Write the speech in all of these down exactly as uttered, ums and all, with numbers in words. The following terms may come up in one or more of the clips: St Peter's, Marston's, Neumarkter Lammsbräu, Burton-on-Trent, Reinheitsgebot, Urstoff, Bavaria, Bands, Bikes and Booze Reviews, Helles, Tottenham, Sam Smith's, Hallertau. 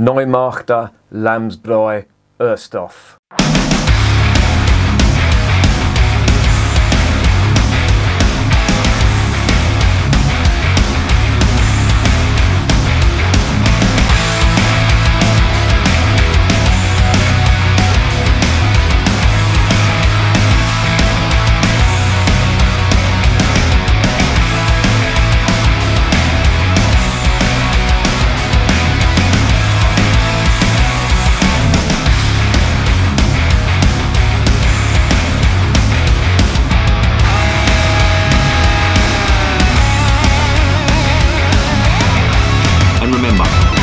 Neumarkter Lammsbräu Urstoff.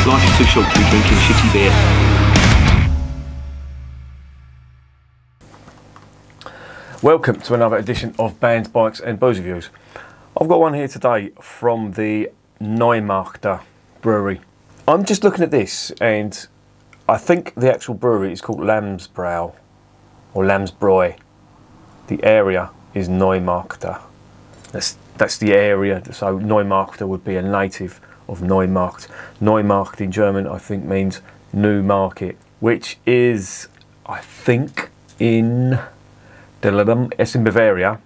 Life is too short to be drinking shitty beer. Welcome to another edition of Bands, Bikes and Booze Reviews. I've got one here today from the Neumarkter Brewery. I'm just looking at this and I think the actual brewery is called Lammsbräu or Lammsbräu. The area is Neumarkter. That's, that's the area, so Neumarkter would be a native of Neumarkt. Neumarkt in German I think means new market, which is I think in it's in Bavaria.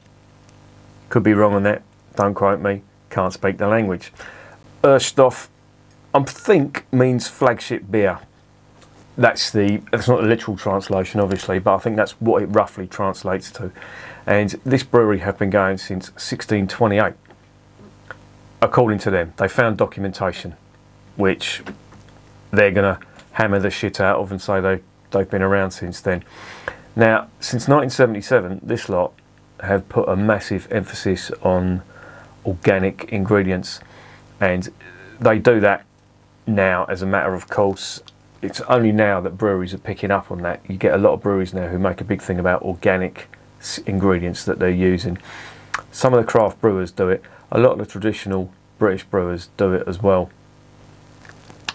Could be wrong on that, don't quote me, can't speak the language. Urstoff I think means flagship beer. That's the that's not a literal translation obviously, but I think that's what it roughly translates to. And this brewery have been going since sixteen twenty-eight. According to them, they found documentation, which they're going to hammer the shit out of and say they, they've been around since then. Now, since nineteen seventy-seven, this lot have put a massive emphasis on organic ingredients, and they do that now as a matter of course. It's only now that breweries are picking up on that. You get a lot of breweries now who make a big thing about organic ingredients that they're using. Some of the craft brewers do it. A lot of the traditional British brewers do it as well.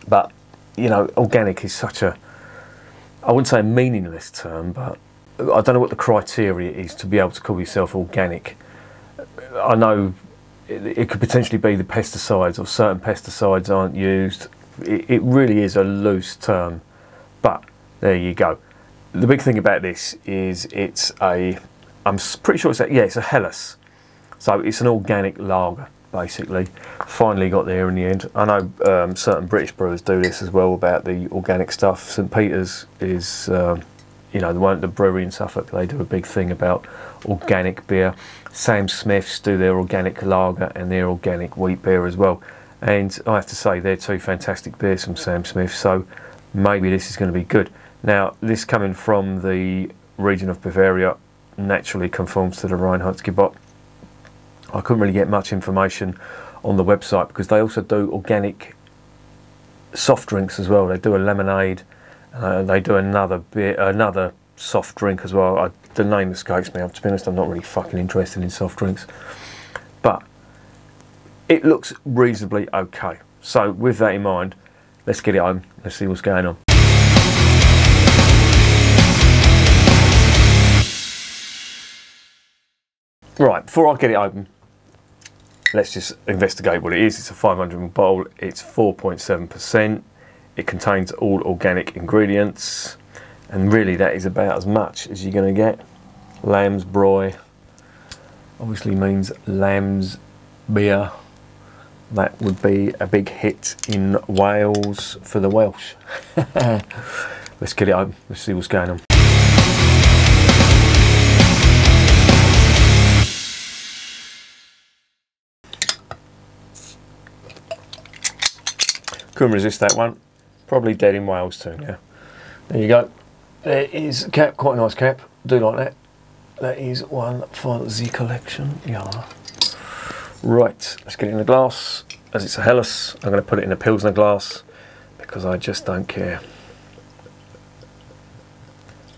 But, you know, organic is such a, I wouldn't say a meaningless term, but I don't know what the criteria is to be able to call yourself organic. I know it, it could potentially be the pesticides or certain pesticides aren't used. It, it really is a loose term, but there you go. The big thing about this is it's a, I'm pretty sure it's a, yeah, it's a Helles. So it's an organic lager, basically. Finally got there in the end. I know um, certain British brewers do this as well about the organic stuff. St Peter's is, um, you know, the one at the brewery in Suffolk, they do a big thing about organic beer. Sam Smith's do their organic lager and their organic wheat beer as well. And I have to say, they're two fantastic beers from Sam Smith, so maybe this is going to be good. Now, this coming from the region of Bavaria naturally conforms to the Reinheitsgebot. I couldn't really get much information on the website because they also do organic soft drinks as well. They do a lemonade, uh, they do another beer, another soft drink as well. I, the name escapes me. To be honest, I'm not really fucking interested in soft drinks. But it looks reasonably okay. So with that in mind, let's get it home. Let's see what's going on. Right, before I get it open, let's just investigate what it is. It's a five hundred milliliter bottle, it's four point seven percent, it contains all organic ingredients, and really that is about as much as you're going to get. Lammsbräu obviously means lamb's beer. That would be a big hit in Wales for the Welsh. Let's get it open, let's see what's going on. Couldn't resist that one. Probably dead in Wales too now. There you go. There is a cap, quite a nice cap. Do like that. That is one for the collection. Yeah. Right, let's get it in the glass. As it's a Helles, I'm going to put it in a Pilsner glass because I just don't care.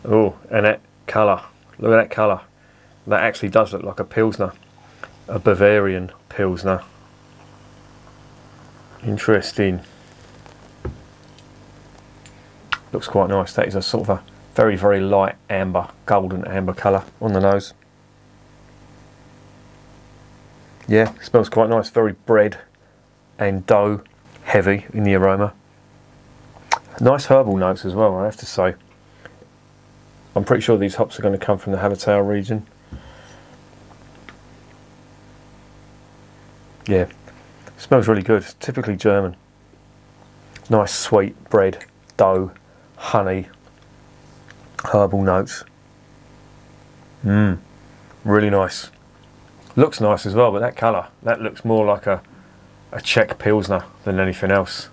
Oh, and that colour. Look at that colour. That actually does look like a Pilsner. A Bavarian Pilsner. Interesting. Looks quite nice. That is a sort of a very, very light amber, golden amber colour on the nose. Yeah, smells quite nice. Very bread and dough heavy in the aroma. Nice herbal notes as well, I have to say. I'm pretty sure these hops are going to come from the Hallertau region. Yeah, smells really good. It's typically German. Nice sweet bread, dough, honey, herbal notes. Mmm, really nice. Looks nice as well, but that colour, that looks more like a, a Czech Pilsner than anything else.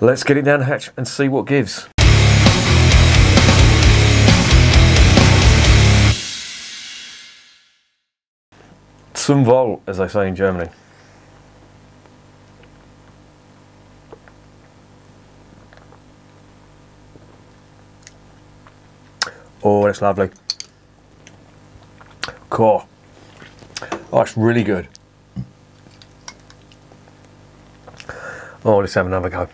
Let's get it down the hatch and see what gives. Zum Wohl, as they say in Germany. Oh, that's lovely. Cool. Oh, it's really good. Oh, let's have another go.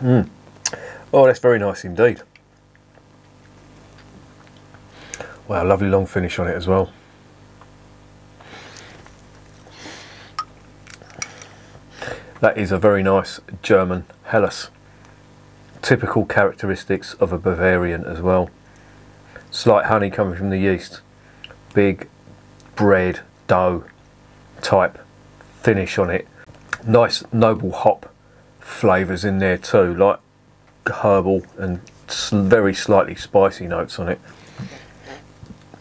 Mm. Oh, that's very nice indeed. Wow, lovely long finish on it as well. That is a very nice German Helles. Typical characteristics of a Bavarian as well. Slight honey coming from the yeast. Big bread, dough type finish on it. Nice noble hop flavours in there too, like herbal and very slightly spicy notes on it.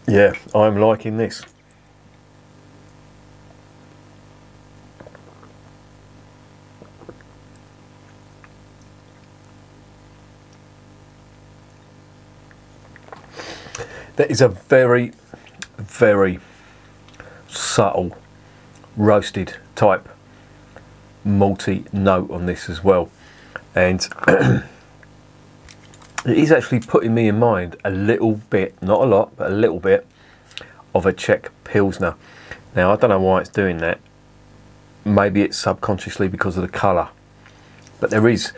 Yeah, I'm liking this. That is a very, very subtle roasted type malty note on this as well, and it is actually putting me in mind a little bit, not a lot, but a little bit of a Czech Pilsner. Now I don't know why it's doing that, maybe it's subconsciously because of the colour, but there is,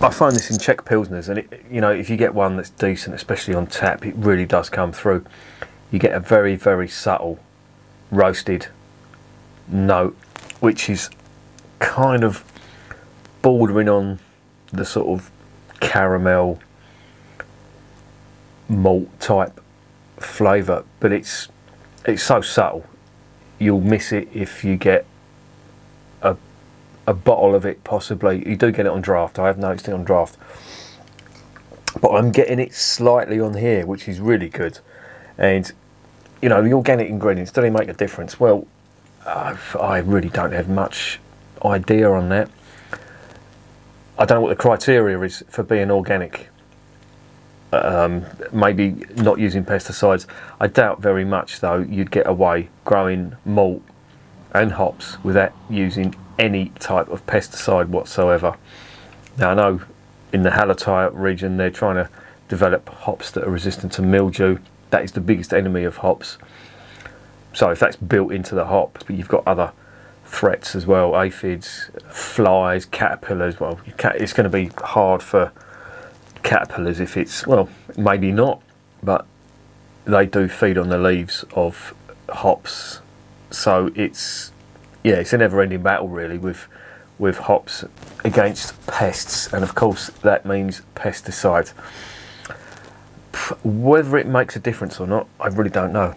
I find this in Czech Pilsners, and it, you know, if you get one that's decent, especially on tap, it really does come through. You get a very very subtle roasted note which is kind of bordering on the sort of caramel malt type flavour, but it's it's so subtle you'll miss it if you get a, a bottle of it. Possibly you do get it on draft, I have noticed it on draft, but I'm getting it slightly on here, which is really good. And you know, the organic ingredients, do they make a difference? Well, uh, I really don't have much idea on that. I don't know what the criteria is for being organic. Um, maybe not using pesticides. I doubt very much though you'd get away growing malt and hops without using any type of pesticide whatsoever. Now I know in the Hallertau region they're trying to develop hops that are resistant to mildew. That is the biggest enemy of hops. So if that's built into the hop, but you've got other threats as well, aphids, flies, caterpillars. Well, it's going to be hard for caterpillars if it's, well, maybe not, but they do feed on the leaves of hops, so it's, yeah, it's a never-ending battle really with with hops against pests, and of course that means pesticides. Whether it makes a difference or not, I really don't know.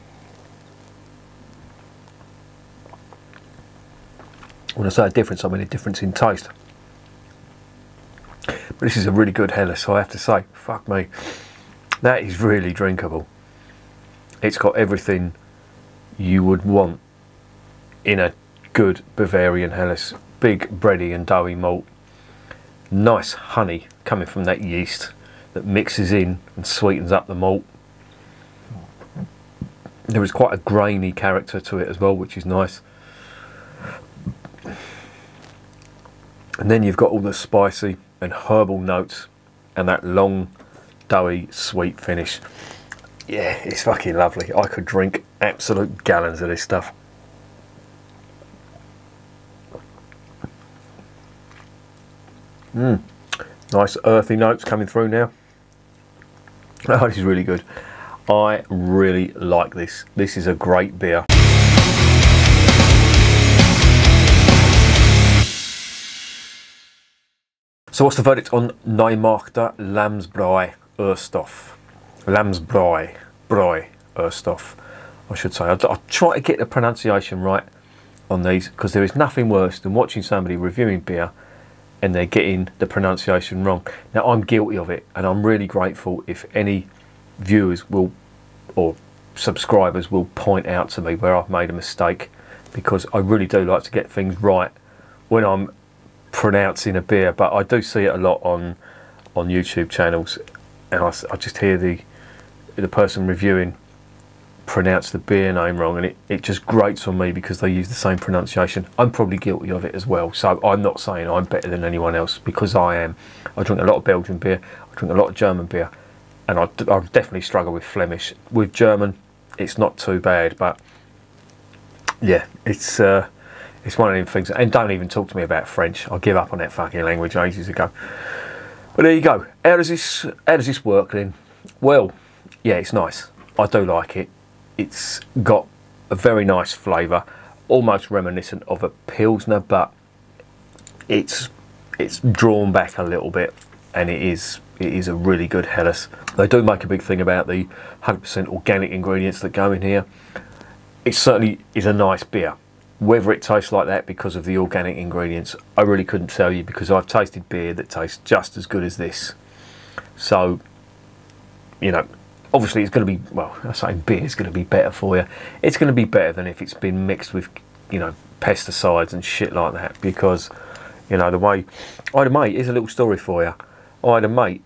When I say a difference, I mean a difference in taste. But this is a really good Helles, so I have to say, fuck me, that is really drinkable. It's got everything you would want in a good Bavarian Helles. Big bready and doughy malt. Nice honey coming from that yeast that mixes in and sweetens up the malt. There is quite a grainy character to it as well, which is nice. And then you've got all the spicy and herbal notes and that long, doughy, sweet finish. Yeah, it's fucking lovely. I could drink absolute gallons of this stuff. Mmm. Nice earthy notes coming through now. Oh, this is really good. I really like this. This is a great beer. So what's the verdict on Neumarkter Lammsbräu Urstoff? Lammsbräu, Bräu, Urstoff, I should say. I'll try to get the pronunciation right on these, because there is nothing worse than watching somebody reviewing beer and they're getting the pronunciation wrong. Now, I'm guilty of it, and I'm really grateful if any viewers will, or subscribers will, point out to me where I've made a mistake, because I really do like to get things right when I'm pronouncing a beer. But I do see it a lot on on YouTube channels, and I, I just hear the the person reviewing pronounce the beer name wrong, and it, it just grates on me because they use the same pronunciation. I'm probably guilty of it as well, so I'm not saying I'm better than anyone else, because I am. I drink a lot of Belgian beer, I drink a lot of German beer, and I, I definitely struggle with Flemish. With German, it's not too bad, but yeah, it's uh, it's one of them things. And don't even talk to me about French. I give up on that fucking language ages ago. But there you go. How does this, how does this work then? Well, yeah, it's nice. I do like it. It's got a very nice flavour, almost reminiscent of a Pilsner, but it's it's drawn back a little bit, and it is it is a really good Helles. They do make a big thing about the one hundred percent organic ingredients that go in here. It certainly is a nice beer. Whether it tastes like that because of the organic ingredients, I really couldn't tell you, because I've tasted beer that tastes just as good as this. So, you know, obviously it's going to be, well, I say beer is going to be better for you. It's going to be better than if it's been mixed with, you know, pesticides and shit like that, because, you know, the way, I had a mate, here's a little story for you. I had a mate,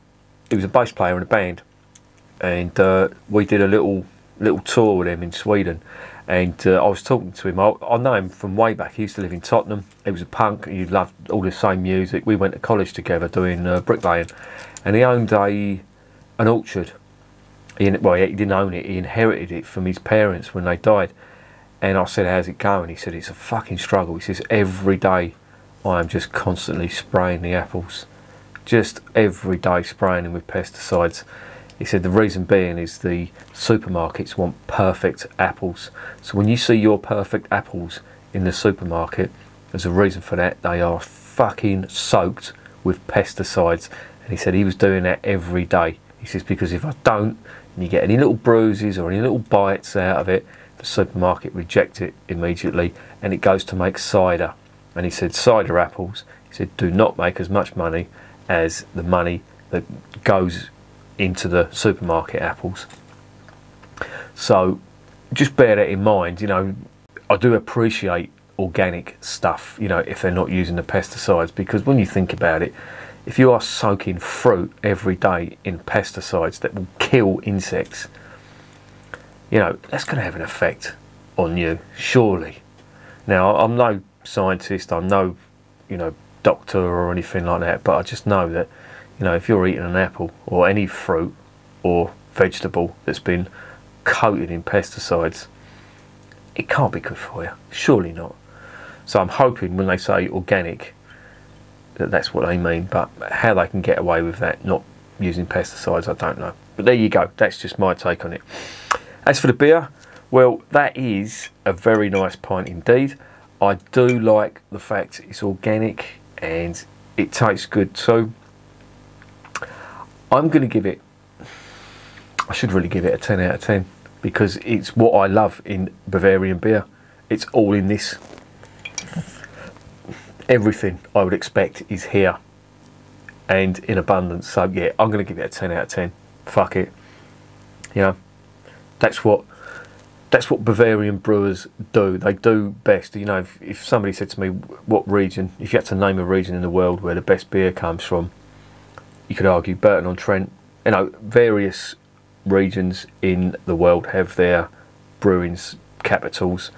he was a bass player in a band, and uh, we did a little little tour with him in Sweden. And uh, I was talking to him, I, I know him from way back. He used to live in Tottenham, he was a punk, he loved all the same music. We went to college together doing uh, bricklaying, and he owned a an orchard. He, well, he didn't own it, he inherited it from his parents when they died. And I said, how's it going? He said, it's a fucking struggle. He says, every day I am just constantly spraying the apples. Just every day spraying them with pesticides. He said the reason being is the supermarkets want perfect apples. So when you see your perfect apples in the supermarket, there's a reason for that. They are fucking soaked with pesticides. And he said he was doing that every day. He says, because if I don't, and you get any little bruises or any little bites out of it, the supermarket rejects it immediately, and it goes to make cider. And he said cider apples, he said, do not make as much money as the money that goes into the supermarket apples. So just bear that in mind. You know, I do appreciate organic stuff, you know, if they're not using the pesticides, because when you think about it, if you are soaking fruit every day in pesticides that will kill insects, you know, that's going to have an effect on you, surely. Now, I'm no scientist, I'm no, you know, doctor or anything like that, but I just know that, you know, if you're eating an apple or any fruit or vegetable that's been coated in pesticides, it can't be good for you, surely not. So I'm hoping when they say organic that that's what they mean, but how they can get away with that, not using pesticides, I don't know. But there you go, that's just my take on it. As for the beer, well, that is a very nice pint indeed. I do like the fact it's organic and it tastes good too. I'm going to give it, I should really give it a ten out of ten, because it's what I love in Bavarian beer. It's all in this. Everything I would expect is here and in abundance. So yeah, I'm going to give it a ten out of ten. Fuck it. You know, that's what that's what Bavarian brewers do. They do best. You know, if, if somebody said to me what region, if you had to name a region in the world where the best beer comes from, you could argue Burton-on-Trent. You know, various regions in the world have their brewing capitals.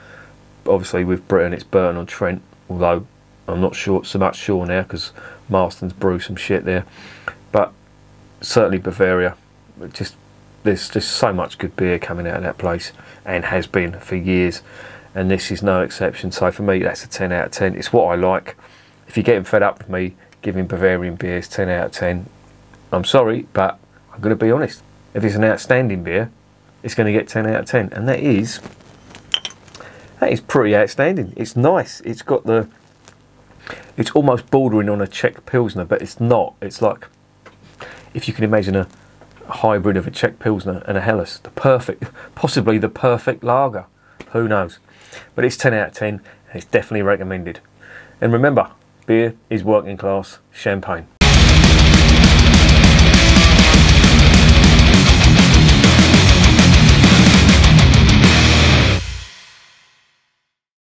Obviously, with Britain, it's Burton-on-Trent, although I'm not sure so much sure now, because Marston's brew some shit there. But certainly Bavaria, just there's just so much good beer coming out of that place, and has been for years, and this is no exception. So for me, that's a ten out of ten. It's what I like. If you're getting fed up with me giving Bavarian beers ten out of ten, I'm sorry, but I'm going to be honest. If it's an outstanding beer, it's going to get ten out of ten, and that is that is pretty outstanding. It's nice. It's got the it's almost bordering on a Czech Pilsner, but it's not. It's like, if you can imagine a hybrid of a Czech Pilsner and a Helles, the perfect, possibly the perfect lager, who knows. But it's ten out of ten, and it's definitely recommended. And remember, beer is working class champagne.